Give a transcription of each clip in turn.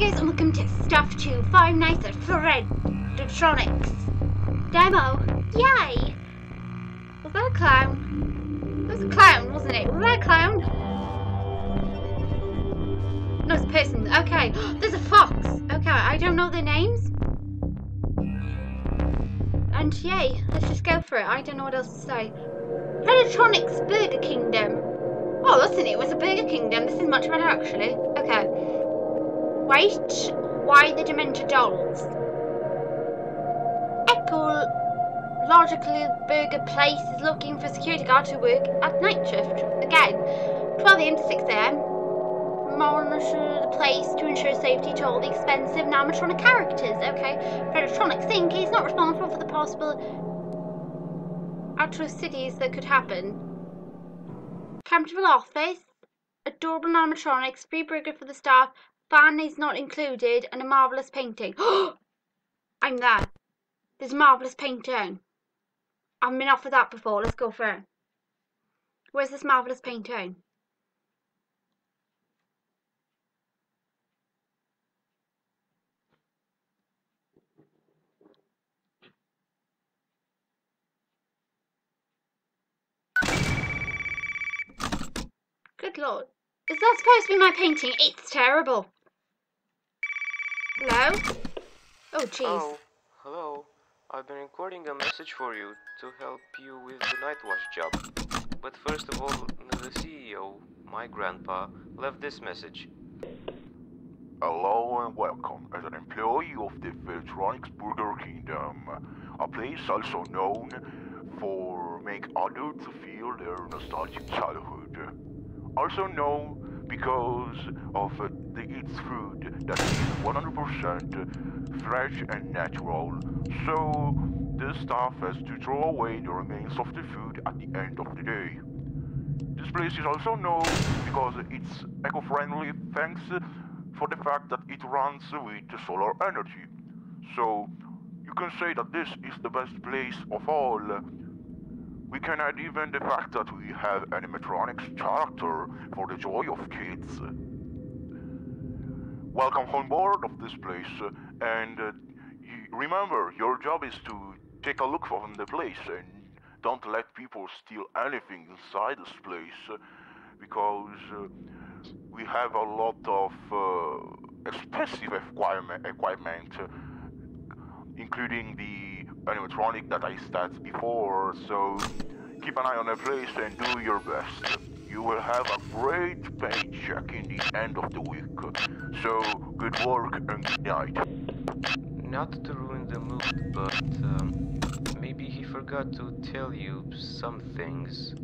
guys, and welcome to Stuffed 2, Five Nights at Fredetronics demo. Yay! Was that a clown? That was a clown, wasn't it? Was that a clown? No, it's a person. Okay, there's a fox. Okay, I don't know their names. And yay, let's just go for it. I don't know what else to say. Fedetronic's Burger Kingdom. Oh, wasn't it? It was a Burger Kingdom. This is much better, actually. Okay. Wait. Why the Dementor dolls? Epilogically, Burger Place is looking for a security guard to work at night shift. Again, 12 AM to 6 AM. Monitor the place to ensure safety to all the expensive animatronic characters. Okay. Fedetronics think he's not responsible for the possible atrocities that could happen. Comfortable office, adorable animatronics, free burger for the staff, fan is not included, and a marvellous painting. I'm there. There's a marvellous painting. I've been offered that before. Let's go for it. Where's this marvellous painting? Good lord. Is that supposed to be my painting? It's terrible. Hello? Oh, jeez. Oh, hello. I've been recording a message for you to help you with the night watch job. But first of all, the CEO, my grandpa, left this message. Hello and welcome. As an employee of the Fedetronic's Burger Kingdom, a place also known for make adults feel their nostalgic childhood. Also known because of its food that is 100% fresh and natural, so the staff has to throw away the remains of the food at the end of the day. This place is also known because it's eco-friendly thanks for the fact that it runs with solar energy. So you can say that this is the best place of all. We can add even the fact that we have animatronics character for the joy of kids. Welcome on board of this place, and remember, your job is to take a look from the place and don't let people steal anything inside this place, because we have a lot of expensive equipment, including the animatronic that I started before, so keep an eye on the place and do your best. You will have a great paycheck in the end of the week, so good work and good night. Not to ruin the mood, but maybe he forgot to tell you some things.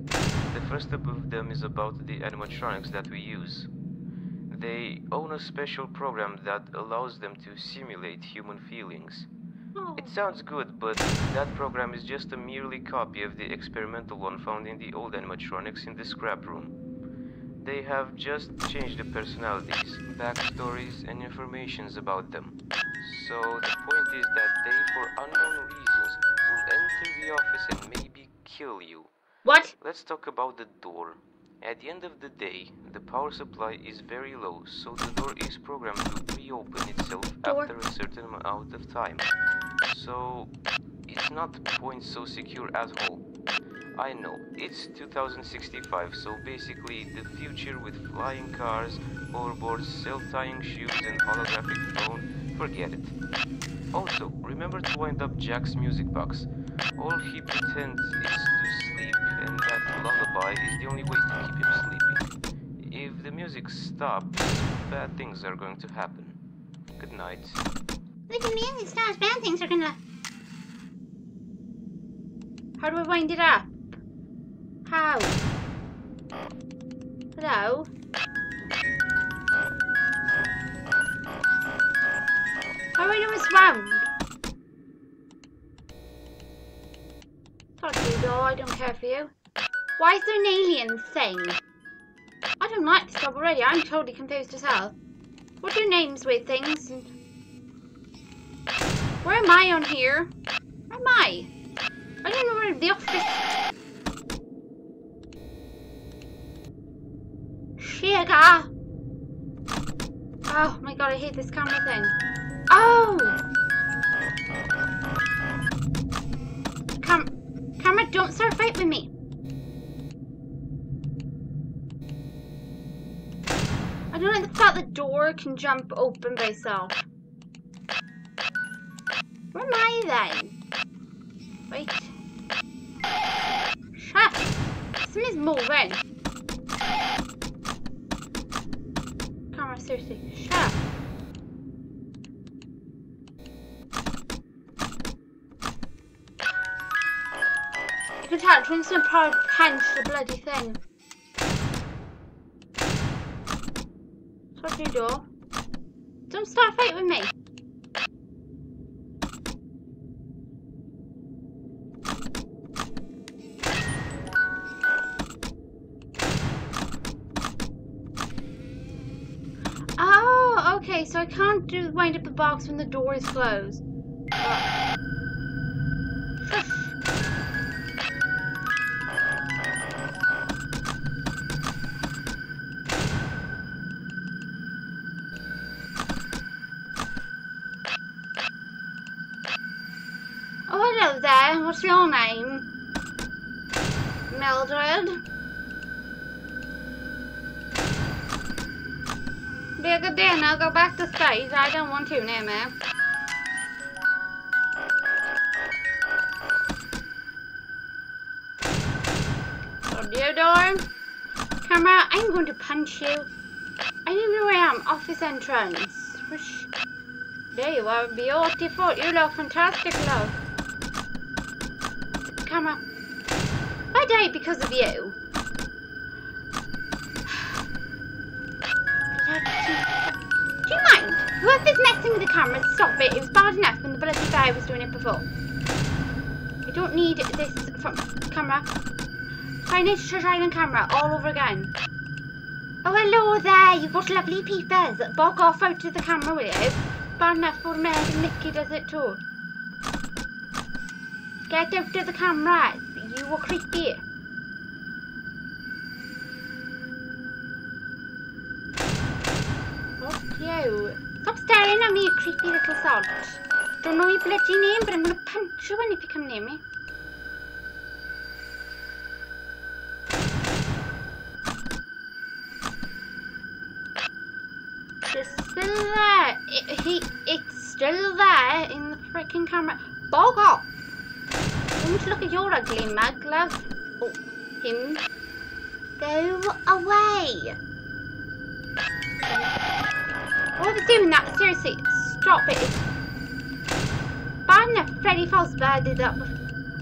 The first of them is about the animatronics that we use. They own a special program that allows them to simulate human feelings. It sounds good, but that program is just a merely copy of the experimental one found in the old animatronics in the scrap room. They have just changed the personalities, backstories, and informations about them. So the point is that they, for unknown reasons, will enter the office and maybe kill you. What? Let's talk about the door. At the end of the day, the power supply is very low, so the door is programmed to reopen itself after a certain amount of time. So it's not point so secure at all. I know, it's 2065, so basically the future with flying cars, hoverboards, self-tying shoes and holographic phone, forget it. Also, remember to wind up Jack's music box. All he pretends is to sleep, and that lullaby is the only way to keep him sleeping. If the music stops, bad things are going to happen. Good night. If the music stops, bad things are gonna... How do I wind it up? How? Hello? How do I do this round? Oh, I don't care for you. Why is there an alien thing? I don't like this job already. I'm totally confused as hell. What are your names with things? Where am I on here? Where am I? I don't know where the office... Sugar! Oh my god, I hate this camera thing. Oh! Camera, don't start a fight with me. I don't like the fact the door can jump open by itself. Where am I then? Wait. Shut! Something's moving. Camera, seriously, shut up. You can tell Twink's gonna probably punch the bloody thing. Shut your door. Don't start a fight with me. So I can't do wind up the box when the door is closed. But... oh, hello there. What's your name? Mildred? Be a good day now, go back to space. I don't want you near me. Hold your door. Camera, I'm going to punch you. I don't know where I am. Office entrance. Whoosh. There you are. Beautiful. You look fantastic, love. Camera. I died because of you. Do you mind? Whoever's messing with the camera, stop it. It was bad enough when the bloody guy was doing it before. I don't need this from camera. So I need to try on camera all over again. Oh, hello there. You've got lovely peepers. Bog off out to the camera, will you? Bad enough for me. Mickey does it too. Get out of the camera. You were creepy. You. Stop staring at me, you creepy little sod. Don't know your bloody name, but I'm going to punch you in if you come near me. It's still there. It's still there in the freaking camera. Bog off. Don't look at your ugly mug, love. Oh, him. Go away. I was doing that, seriously, stop it. Bad enough Freddy Fazbear did that before.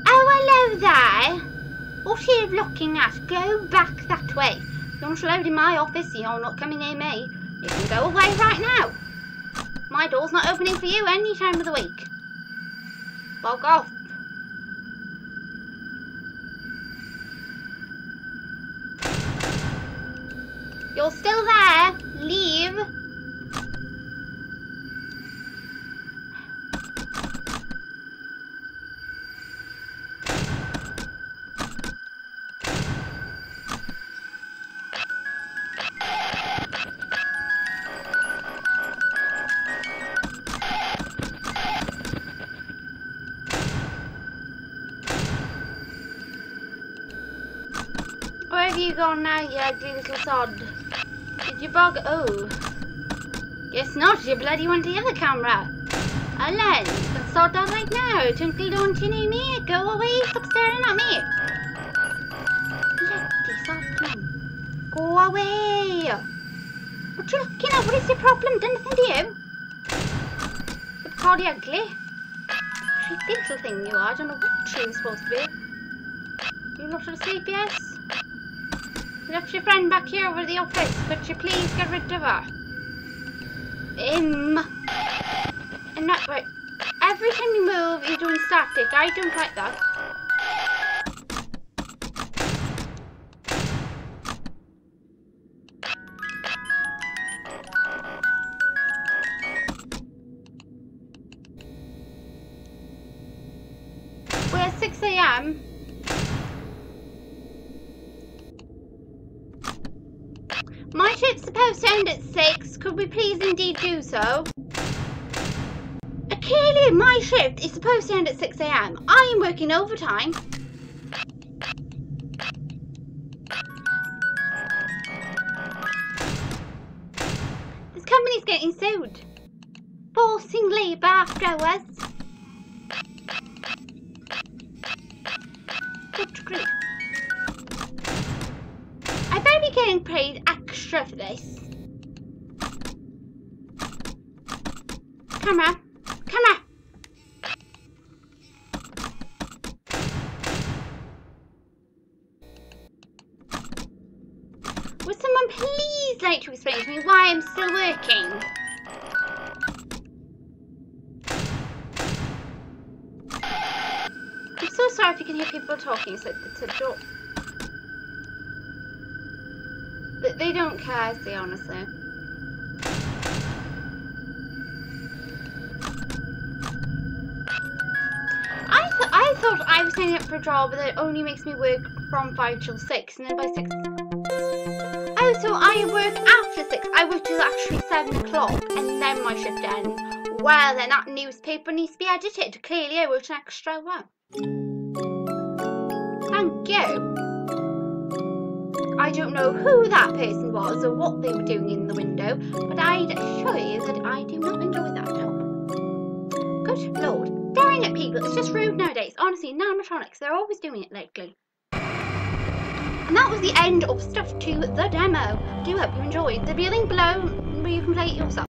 Oh, hello there. What are you looking at? Go back that way. You're not allowed in my office, you're not coming near me. You can go away right now. My door's not opening for you any time of the week. Bog off. You're still there. Leave. You gone now, you ugly little sod? Did you bog? Oh, guess not. You bloody went to the other camera. Alan, you can sod out right now. Twinkle, don't you need me? Go away. Stop staring at me. Bloody sod man. Go away. What you looking at? What is your problem? Done nothing to you. You're bloody ugly. Creepy little thing you are. I don't know what you're supposed to be. You're not asleep, yes? Left your friend back here over the office. Would you please get rid of her? And that right. Every time you move, you're doing static. I don't like that. We're at 6 AM. it's supposed to end at 6, could we please indeed do so? Clearly my shift is supposed to end at 6 AM. I am working overtime. This company's getting sued. Forcing labour after hours. Good grief. I better be getting paid extra for this. Camera. Camera. Would someone please like to explain to me why I'm still working? I'm so sorry if you can hear people talking, so it's a joke. But they don't care, see, honestly. I was signing up for a job that only makes me work from 5 till 6 and then by 6. Oh, so I work after 6. I work till actually 7 o'clock and then my shift ends. Well, then that newspaper needs to be edited. Clearly, I worked an extra one. Thank you. I don't know who that person was or what they were doing in the window, but I'd assure you that I do not enjoy that job. Good Lord. Staring at people, it's just rude nowadays. Honestly, Nanotronics, they're always doing it lately. And that was the end of Stuffed 2, the demo. I do hope you enjoyed. There'll be a link below where you can play it yourself.